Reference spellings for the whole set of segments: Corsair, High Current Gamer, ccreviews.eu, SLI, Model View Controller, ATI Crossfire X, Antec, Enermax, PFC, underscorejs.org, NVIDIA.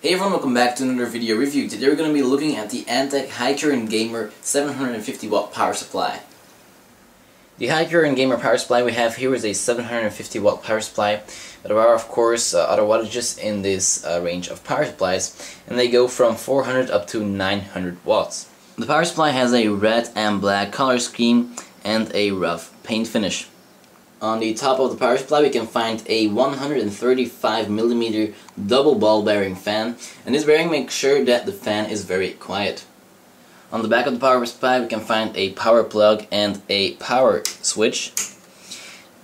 Hey everyone, welcome back to another video review. Today we're going to be looking at the Antec High Current Gamer 750W power supply. The High Current Gamer power supply we have here is a 750W power supply. There are of course other wattages in this range of power supplies, and they go from 400 up to 900 watts. The power supply has a red and black color scheme and a rough paint finish. On the top of the power supply we can find a 135mm double ball bearing fan, and this bearing makes sure that the fan is very quiet. On the back of the power supply we can find a power plug and a power switch.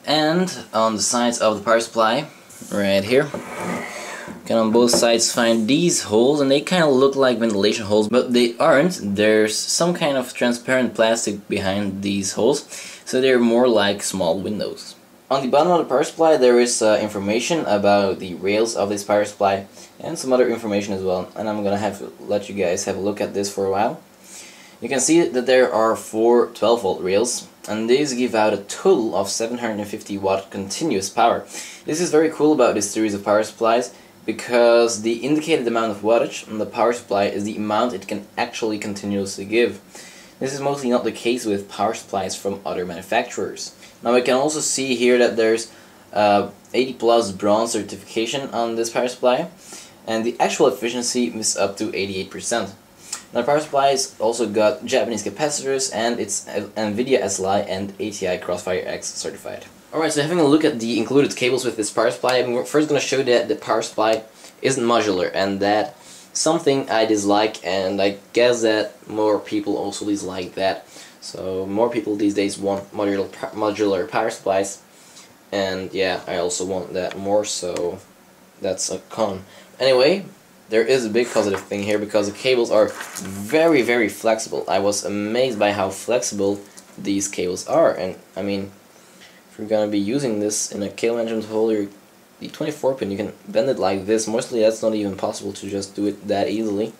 And on the sides of the power supply, right here, you can on both sides find these holes, and they kind of look like ventilation holes, but they aren't. There's some kind of transparent plastic behind these holes, so they're more like small windows. On the bottom of the power supply there is information about the rails of this power supply and some other information as well, and I'm gonna have to let you guys have a look at this for a while. You can see that there are four 12-volt rails, and these give out a total of 750-watt continuous power. This is very cool about this series of power supplies, because the indicated amount of wattage on the power supply is the amount it can actually continuously give. This is mostly not the case with power supplies from other manufacturers. Now we can also see here that there's 80+ bronze certification on this power supply, and the actual efficiency is up to 88%. Now the power supplies also got Japanese capacitors, and it's NVIDIA SLI and ATI Crossfire X certified. Alright, so having a look at the included cables with this power supply, I'm first going to show that the power supply isn't modular, and that something I dislike, and I guess that more people also dislike that. So more people these days want modular power supplies, and yeah, I also want that more, so that's a con. Anyway, there is a big positive thing here, because the cables are very, very flexible. I was amazed by how flexible these cables are, and I mean, if you're gonna be using this in a cable management holder, the 24-pin, you can bend it like this. Mostly that's not even possible to just do it that easily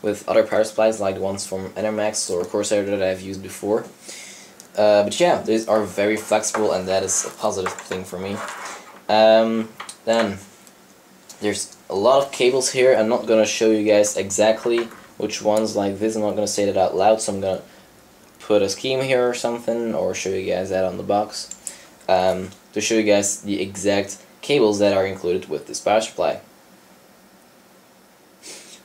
with other power supplies like the ones from Enermax or Corsair that I've used before. But yeah, these are very flexible, and that is a positive thing for me. Then there's a lot of cables here. I'm not going to show you guys exactly which ones like this. I'm not going to say that out loud, so I'm going to put a scheme here or something, or show you guys that on the box, to show you guys the exact cables that are included with this power supply.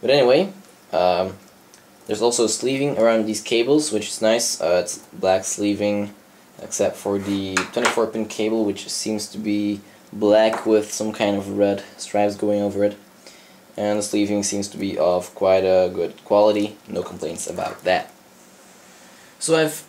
But anyway, there's also sleeving around these cables, which is nice. It's black sleeving, except for the 24-pin cable, which seems to be black with some kind of red stripes going over it. And the sleeving seems to be of quite a good quality. No complaints about that. So I've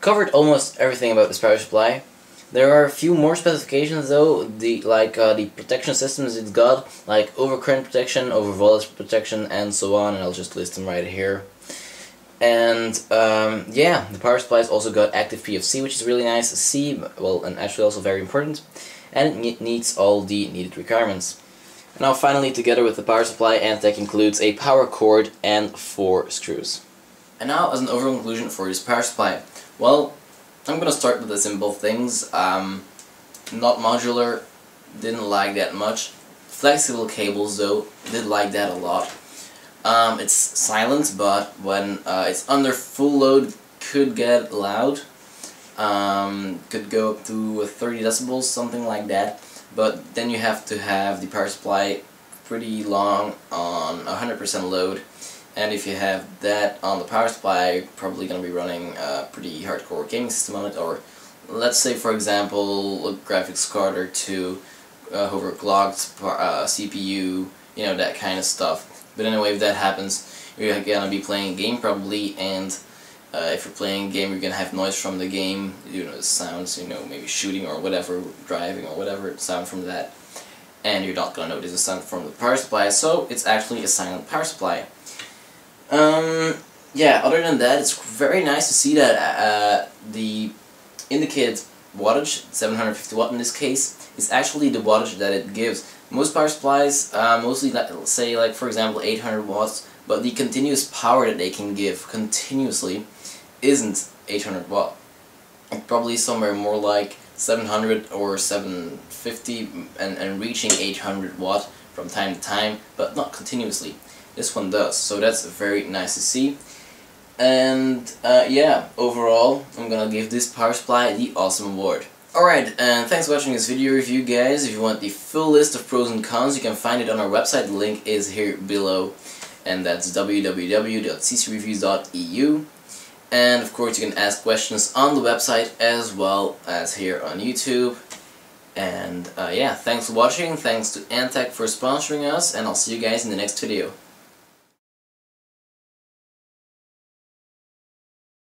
covered almost everything about this power supply. There are a few more specifications though, like the protection systems it's got, like overcurrent protection, overvoltage protection, and so on, and I'll just list them right here. And yeah, the power supply's also got active PFC, which is really nice to see, well, and actually also very important, and it meets all the needed requirements. And now finally, together with the power supply, Antec includes a power cord and 4 screws. And now, as an overall conclusion for this power supply, well, I'm gonna start with the simple things. Not modular, didn't like that much. Flexible cables though, did like that a lot. It's silent, but when it's under full load, could get loud. Could go up to 30 decibels, something like that. But then you have to have the power supply pretty long on 100% load. And if you have that on the power supply, you're probably going to be running a pretty hardcore gaming system on it, or let's say, for example, a graphics card or two, overclocked CPU, you know, that kind of stuff. But anyway, if that happens, you're going to be playing a game probably, and if you're playing a game, you're going to have noise from the game, you know, sounds, you know, maybe shooting or whatever, driving or whatever, sound from that. And you're not going to notice the sound from the power supply, so it's actually a silent power supply. Yeah, other than that, it's very nice to see that the indicated wattage, 750W in this case, is actually the wattage that it gives. Most power supplies mostly say, like, for example, 800 watts, but the continuous power that they can give continuously isn't 800 watt. It's probably somewhere more like 700 or 750 and reaching 800 watt from time to time, but not continuously. This one does, so that's very nice to see. And yeah, overall, I'm gonna give this power supply the awesome award. Alright, and thanks for watching this video review, guys. If you want the full list of pros and cons, you can find it on our website. The link is here below, and that's www.ccreviews.eu. And of course, you can ask questions on the website as well as here on YouTube. And yeah, thanks for watching, thanks to Antec for sponsoring us, and I'll see you guys in the next video.